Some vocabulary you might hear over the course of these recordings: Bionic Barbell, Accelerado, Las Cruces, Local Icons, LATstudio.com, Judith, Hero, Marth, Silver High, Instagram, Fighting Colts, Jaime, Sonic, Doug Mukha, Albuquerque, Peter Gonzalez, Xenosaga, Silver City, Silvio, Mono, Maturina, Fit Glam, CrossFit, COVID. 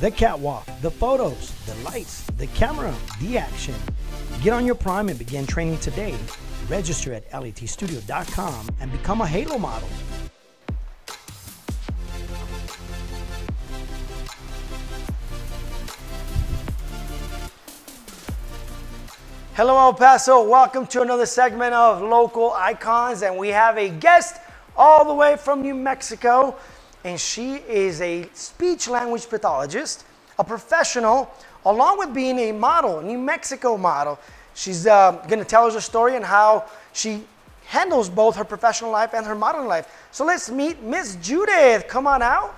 The catwalk, the photos, the lights, the camera, the action. Get on your prime and begin training today. Register at LATstudio.com and become a halo model. Hello El Paso, welcome to another segment of Local Icons, and we have a guest all the way from New Mexico. And she is a speech language pathologist, a professional, along with being a model, a New Mexico model. She's gonna tell us her story and how she handles both her professional life and her modern life. So let's meet Miss Judith. Come on out.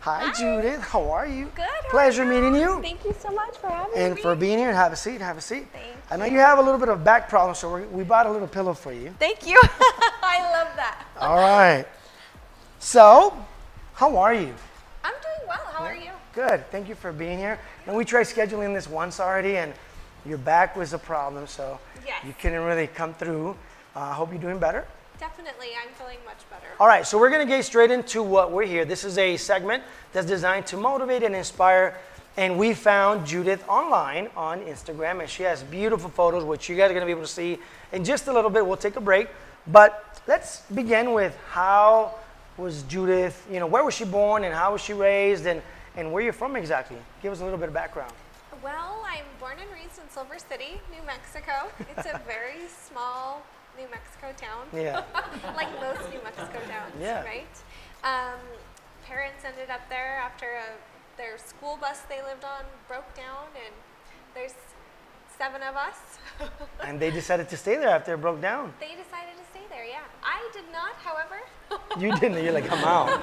Hi, Judith, how are you? Good. Pleasure meeting you. Thank you so much for having me. And for being here, have a seat, have a seat. Thank you. I know you have a little bit of back problem, so we bought a little pillow for you. Thank you, I love that. All right. So, how are you? I'm doing well, how are you? Good, thank you for being here. And we tried scheduling this once already and your back was a problem, so yes, you couldn't really come through. I hope you're doing better. Definitely, I'm feeling much better. All right, so we're gonna get straight into what we're here. This is a segment that's designed to motivate and inspire, and we found Judith online on Instagram, and she has beautiful photos, which you guys are gonna be able to see in just a little bit. We'll take a break, but let's begin with how was Judith, you know, where was she born and how was she raised, and where you're from exactly? Give us a little bit of background. Well, I'm born and raised in Silver City, New Mexico. It's a very small New Mexico town. Yeah. Like most New Mexico towns, yeah, right? Parents ended up there after their school bus they lived on broke down, and there's 7 of us. And they decided to stay there after it broke down. They decided to stay there, yeah. I did not, however. You didn't, you're like, I'm out.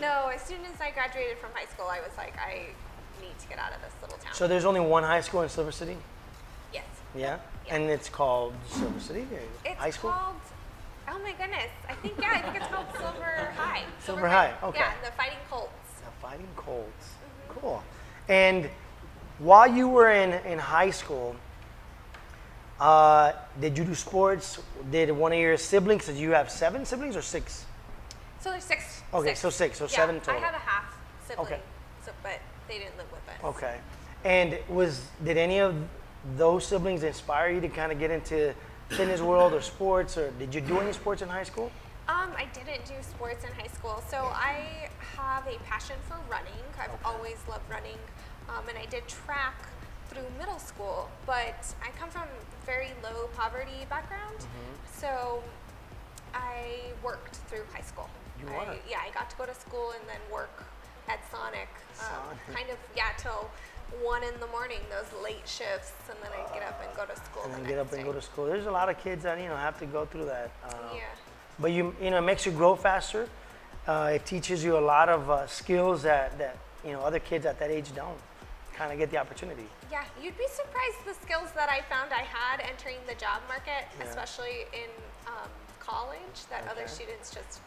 No, as soon as I graduated from high school, I was like, I need to get out of this little town. So there's only one high school in Silver City? Yes. Yeah? Yes. And it's called Silver City High School? It's called, oh my goodness, I think, yeah, I think it's called Silver High. Silver High, okay. Yeah, the Fighting Colts. The Fighting Colts, mm-hmm. Cool. And while you were in high school, did you do sports? Did one of your siblings, did you have 7 siblings or 6? So there's 6. Okay, so 6, so yeah, 7 total. I had a half sibling, okay, so, but they didn't live with us. Okay. And did any of those siblings inspire you to kind of get into fitness world or sports, or did you do any sports in high school? I didn't do sports in high school, so I have a passion for running. I've okay, always loved running, and I did track through middle school, but I come from very low poverty background, mm-hmm, so I worked through high school. You are? Yeah, I got to go to school and then work at Sonic, kind of, yeah, till 1 in the morning, those late shifts, and then I'd get up and go to school. And then get up and go to school. There's a lot of kids that, you know, have to go through that. Yeah. But you know, it makes you grow faster. It teaches you a lot of skills that you know, other kids at that age don't kind of get the opportunity. Yeah, you'd be surprised the skills that I found I had entering the job market, yeah, especially in college, that okay, other students just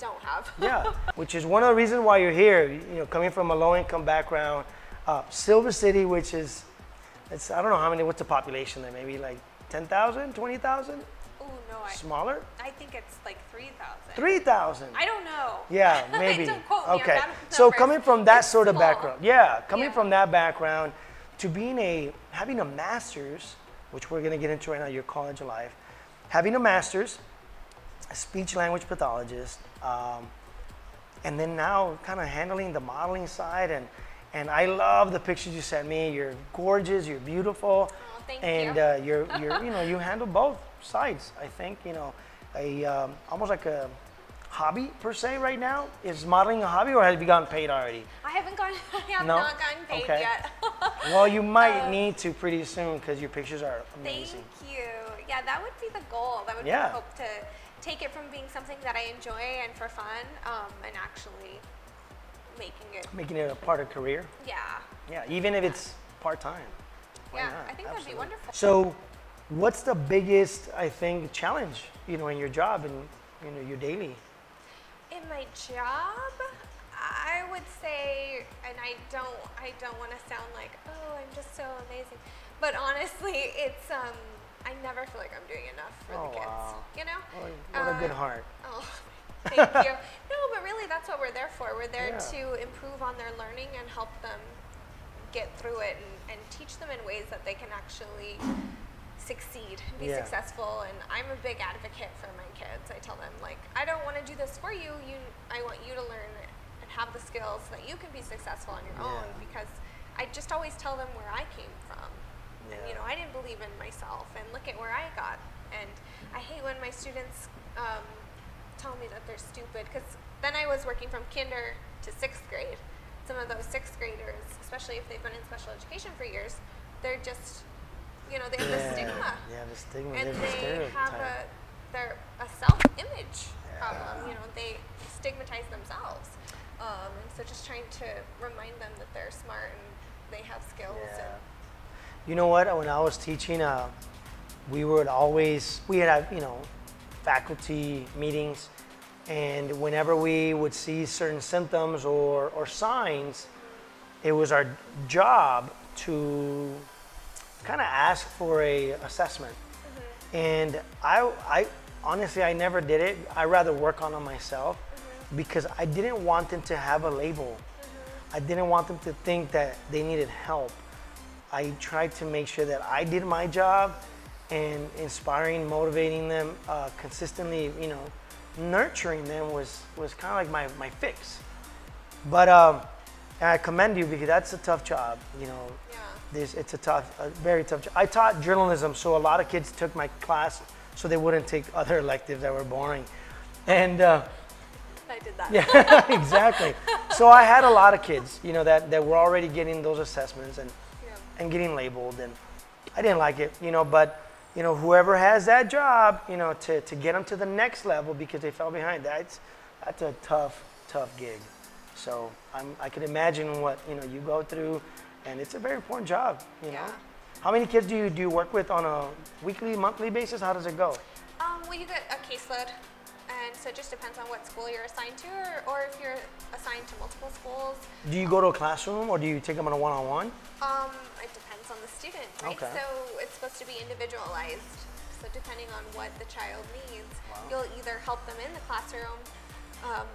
don't have. Yeah, which is one of the reasons why you're here, you know, coming from a low-income background. Silver City, which is, it's, I don't know how many, what's the population there, maybe like 10,000, 20,000? Oh, no. Smaller? I think it's like 3,000. 3,000? I don't know. Yeah, maybe. Don't quote me. Okay. So coming from that sort of background, yeah, coming from that background to being having a master's, which we're going to get into right now, your college life, having a master's, a speech language pathologist, and then now kind of handling the modeling side, and I love the pictures you sent me. You're gorgeous, you're beautiful. Oh, thank you. And you're you know, you handle both sides. I think, you know, almost like a hobby per se right now. Is modeling a hobby, or have you gotten paid already? I have not gotten paid okay, yet. Well, you might need to pretty soon, because your pictures are amazing. Thank you. Yeah, that would be the goal. That would be the hope, to take it from being something that I enjoy and for fun, and actually making it a part of career. Yeah. Yeah, even if it's part-time. Yeah, I think that'd be wonderful. So what's the biggest, I think, challenge, you know, in your job and, you know, your daily? In my job, I would say, and I don't want to sound like, oh, I'm just so amazing, But honestly, it's I never feel like I'm doing enough for the kids. Wow. You know? Well, what a good heart. Oh, thank you. No, but really, that's what we're there for. We're there to improve on their learning and help them get through it and teach them in ways that they can actually succeed, be successful. And I'm a big advocate for my kids. I tell them, like, I don't want to do this for you. I want you to learn and have the skills so that you can be successful on your own, because I just always tell them where I came from. And, you know, I didn't believe in myself, and look at where I got. And I hate when my students tell me that they're stupid, because then I was working from kinder to sixth grade. Some of those sixth graders, especially if they've been in special education for years, they're just, you know, they have the stigma. Yeah, the stigma. And they have a self-image problem. You know, they stigmatize themselves. And so just trying to remind them that they're smart and they have skills. Yeah. And, you know what, when I was teaching, we had, you know, faculty meetings, and whenever we would see certain symptoms or signs, it was our job to kind of ask for an assessment. Mm-hmm. And I honestly, I never did it. I'd rather work on it myself, because I didn't want them to have a label. Mm-hmm. I didn't want them to think that they needed help. I tried to make sure that I did my job and inspiring, motivating them, consistently, you know, nurturing them was kind of like my fix. But I commend you, because that's a tough job, you know. Yeah. It's a very tough job. I taught journalism, so a lot of kids took my class so they wouldn't take other electives that were boring. And I did that. Yeah, exactly. So I had a lot of kids, you know, that were already getting those assessments and getting labeled, and I didn't like it, you know, but, you know, whoever has that job, you know, to get them to the next level because they fell behind, that's a tough, tough gig. So I can imagine what, you know, you go through, and it's a very important job, you know. How many kids do you work with on a weekly, monthly basis? How does it go? Well, you get a caseload, and so it just depends on what school you're assigned to, or if you're assigned to multiple schools. Do you go to a classroom, or do you take them on a one-on-one? It depends on the student, right? Okay. So it's supposed to be individualized. So depending on what the child needs, you'll either help them in the classroom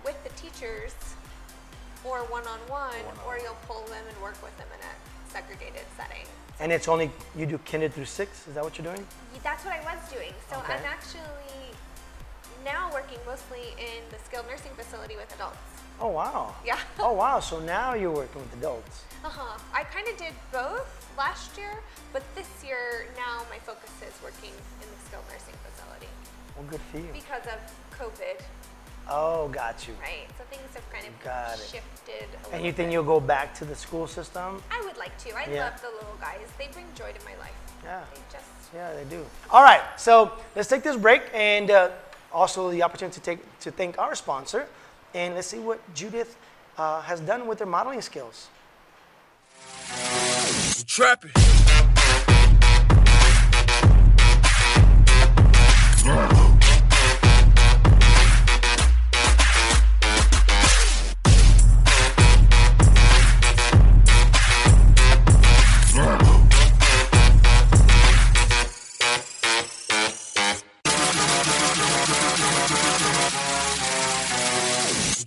with the teachers, or one-on-one, or you'll pull them and work with them in a segregated setting. And it's only, you do kinder through 6? Is that what you're doing? That's what I was doing. So I'm actually now working mostly in the skilled nursing facility with adults. Oh, wow. Yeah. Oh, wow. So now you're working with adults. Uh-huh. I kind of did both last year, but this year now my focus is working in the skilled nursing facility. Well, good for you. Because of COVID. Oh, got you. Right. So things have kind of shifted a little bit. And you think you'll go back to the school system? I would like to. I love the little guys. They bring joy to my life. Yeah. They just... Yeah, they do. All right. So let's take this break, and... also the opportunity to thank our sponsor, and let's see what Judith has done with her modeling skills. Trapping. Trapping.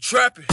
Trapping.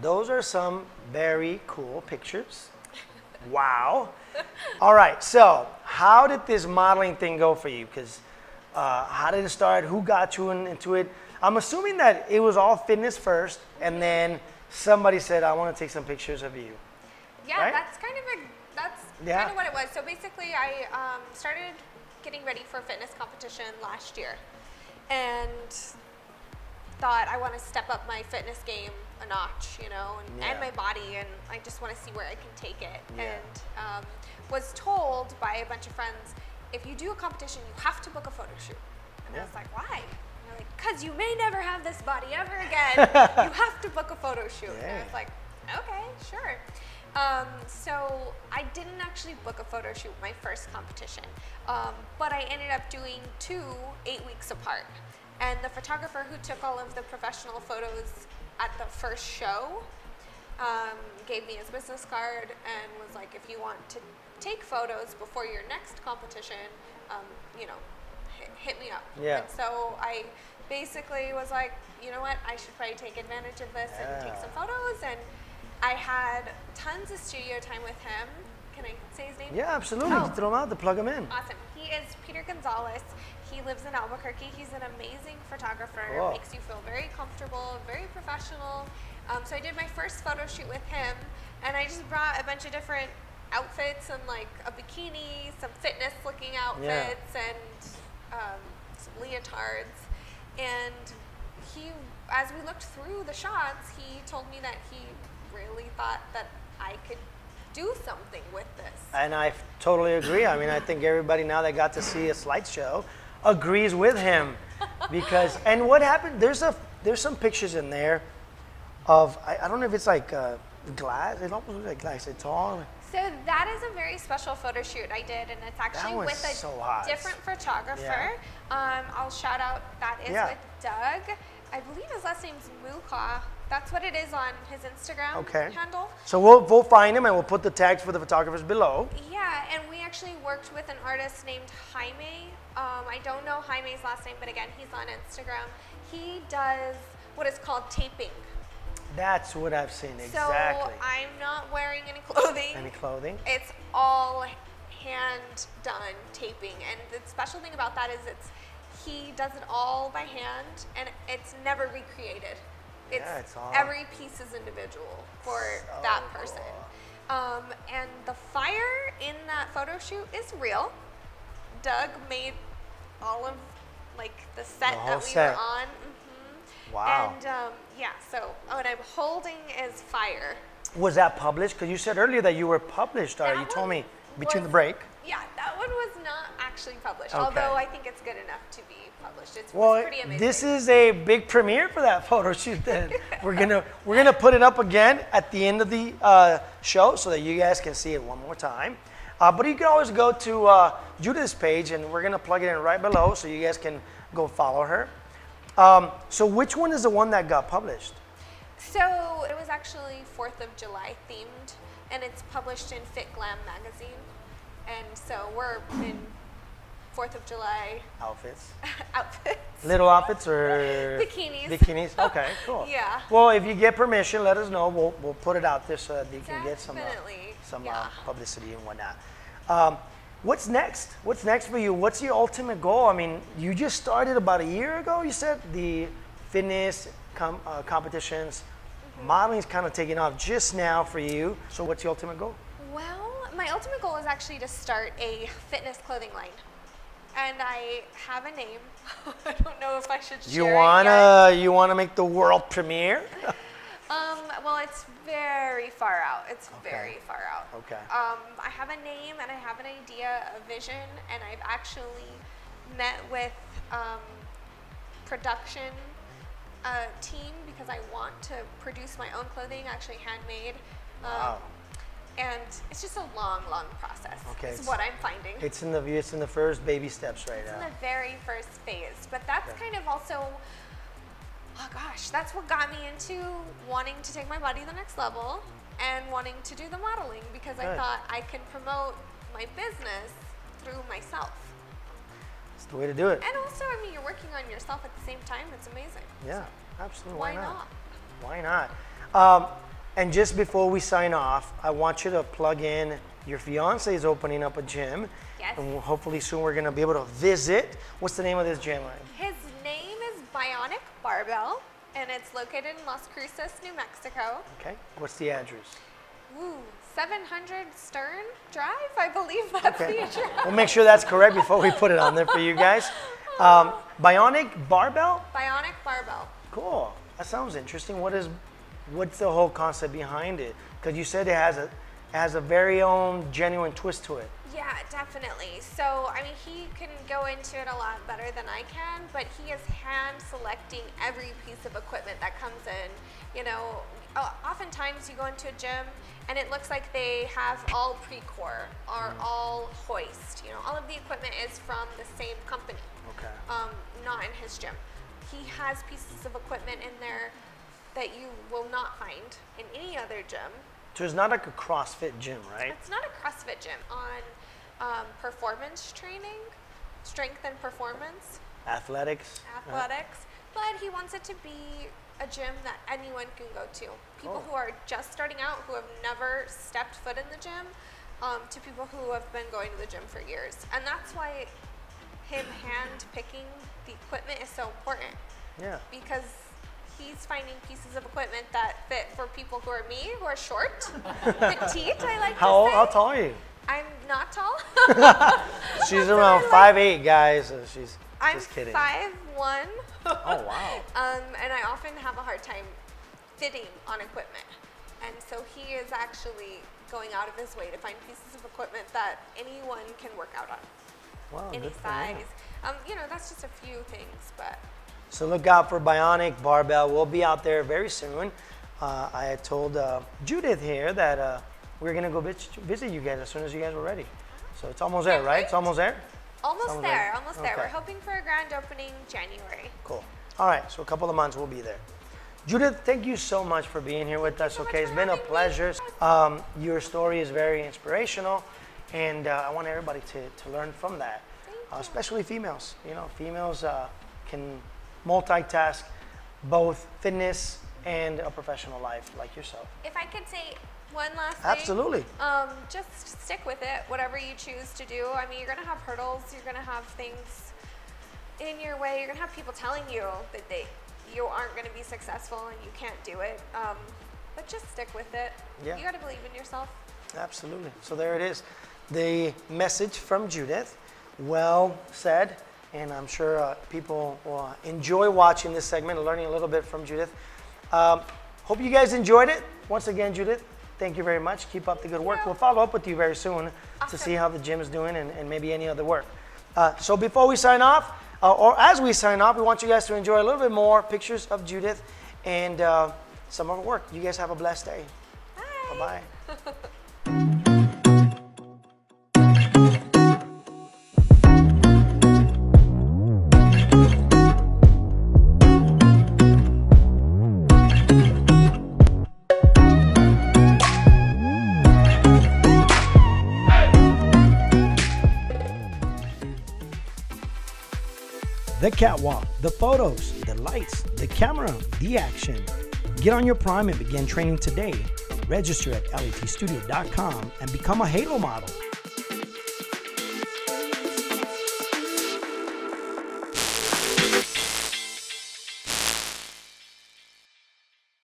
Those are some very cool pictures. Wow. All right, so how did this modeling thing go for you? Because how did it start? Who got you into it? I'm assuming that it was all fitness first, and then somebody said, I want to take some pictures of you. Yeah, right? that's kind of what it was. So basically, I started getting ready for a fitness competition last year and thought I want to step up my fitness game a notch, you know, and my body, and I just want to see where I can take it. Yeah. And was told by a bunch of friends, if you do a competition, you have to book a photo shoot. And I was like, why? And they're like, because you may never have this body ever again. You have to book a photo shoot. Yeah. And I was like, okay, sure. So I didn't actually book a photo shoot my first competition, but I ended up doing two 8 weeks apart. And the photographer who took all of the professional photos at the first show gave me his business card and was like, if you want to take photos before your next competition, you know, hit me up. Yeah. And so I basically was like, you know what, I should probably take advantage of this and take some photos. And I had tons of studio time with him. Can I say his name? Yeah, absolutely. Oh. Throw him out, plug him in. Awesome. He is Peter Gonzalez. He lives in Albuquerque. He's an amazing photographer. Cool. Makes you feel very comfortable, very professional. So I did my first photo shoot with him, and I just brought a bunch of different outfits and like a bikini, some fitness looking outfits, and some leotards. And he, as we looked through the shots, he told me that he really thought that I could do something with this. And I totally agree. I mean, I think everybody now that got to see a slideshow agrees with him. Because, and what happened, there's some pictures in there of, I don't know if it's like glass, it almost looks like glass, it's all. So that is a very special photo shoot I did, and it's actually with a different photographer. Yeah. I'll shout out, that is with Doug. I believe his last name's Mukha. That's what it is on his Instagram handle. So we'll find him, and we'll put the tags for the photographers below. Yeah, and we actually worked with an artist named Jaime. I don't know Jaime's last name, but again, he's on Instagram. He does what is called taping. That's what I've seen, exactly. So I'm not wearing any clothing. Any clothing. It's all hand done taping. And the special thing about that is he does it all by hand, and it's never recreated. It's all, every piece is individual for that person. Cool. And the fire in that photo shoot is real. Doug made all of like the set that we were on. Mm-hmm. Wow. And yeah, so what I'm holding is fire. Was that published? Because you said earlier that you were published, or you told me between the break. Yeah, that one was not actually published, although I think it's good enough to be published. It's pretty amazing. This is a big premiere for that photo shoot then. we're gonna put it up again at the end of the show so that you guys can see it one more time. But you can always go to Judith's page, and we're gonna plug it in right below so you guys can go follow her. So which one is the one that got published? So it was actually 4th of July themed, and it's published in Fit Glam magazine. And so we're in 4th of July outfits. Little outfits or bikinis. Bikinis. Okay, cool. Yeah. Well, if you get permission, let us know. We'll put it out there so that you can get some publicity and whatnot. What's next? What's next for you? What's your ultimate goal? I mean, you just started about a year ago. You said the fitness competitions, modeling is kind of taking off just now for you. So, what's your ultimate goal? Well, my ultimate goal is actually to start a fitness clothing line. And I have a name. I don't know if I should share it yet. You wanna make the world premiere? Well, it's very far out. It's very far out. Okay. I have a name, and I have an idea, a vision, and I've actually met with production team because I want to produce my own clothing, actually handmade. Wow. And it's just a long, long process. Okay, it's what I'm finding. It's in the first baby steps right now. It's in the very first phase. But that's kind of also, oh gosh, that's what got me into wanting to take my body to the next level and wanting to do the modeling, because I thought I can promote my business through myself. It's the way to do it. And also, I mean, you're working on yourself at the same time. It's amazing. Yeah, so absolutely. Why not? And just before we sign off, I want you to plug in, your fiance is opening up a gym. Yes. And hopefully soon we're gonna be able to visit. What's the name of this gym? His name is Bionic Barbell. Barbell, and it's located in Las Cruces, New Mexico. Okay. What's the address? Ooh, 700 Stern Drive, I believe that's the address. We'll make sure that's correct before we put it on there for you guys. Bionic Barbell? Bionic Barbell. Cool. That sounds interesting. What's the whole concept behind it? Because you said it has a very own genuine twist to it. Yeah, definitely. So, I mean, he can go into it a lot better than I can, but he is hand selecting every piece of equipment that comes in. You know, oftentimes you go into a gym and it looks like they have all pre-core or all hoist. You know, all of the equipment is from the same company. Okay. Not in his gym. He has pieces of equipment in there that you will not find in any other gym. So it's not like a CrossFit gym, right? It's not a CrossFit gym. On performance training, strength and performance. Athletics. Athletics. But he wants it to be a gym that anyone can go to. People who are just starting out, who have never stepped foot in the gym, to people who have been going to the gym for years. And that's why him hand-picking the equipment is so important. Yeah. Because he's finding pieces of equipment that fit for people who are me, who are short, petite, I like to say. How tall are you? I'm not tall. She's around 5'8", guys. So she's just kidding. I'm 5'1". Oh, wow. And I often have a hard time fitting on equipment. And so he is actually going out of his way to find pieces of equipment that anyone can work out on. Wow, any size. You know, that's just a few things, but... So look out for Bionic Barbell. We'll be out there very soon. I had told Judith here that we're going to go visit you guys as soon as you guys were ready. So it's almost there, right? It's almost there? Almost there. Almost there. We're hoping for a grand opening January. Cool. All right. So a couple of months we'll be there. Judith, thank you so much for being here with us. Okay, it's been a pleasure. Your story is very inspirational, and I want everybody to learn from that, especially females. You know, females can multitask both fitness and a professional life like yourself. If I could say one last thing. Absolutely. Just stick with it, whatever you choose to do. I mean, you're going to have hurdles. You're going to have things in your way. You're going to have people telling you that you aren't going to be successful and you can't do it. But just stick with it. Yeah. You got to believe in yourself. Absolutely. So there it is. The message from Judith. Well said. And I'm sure people will enjoy watching this segment and learning a little bit from Judith. Hope you guys enjoyed it. Once again, Judith, thank you very much. Keep up the good work. We'll follow up with you very soon to see how the gym is doing and maybe any other work. So before we sign off, or as we sign off, we want you guys to enjoy a little bit more pictures of Judith and some of her work. You guys have a blessed day. Bye. Bye-bye. The catwalk, the photos, the lights, the camera, the action. Get on your prime and begin training today. Register at LATstudio.com and become a Halo model.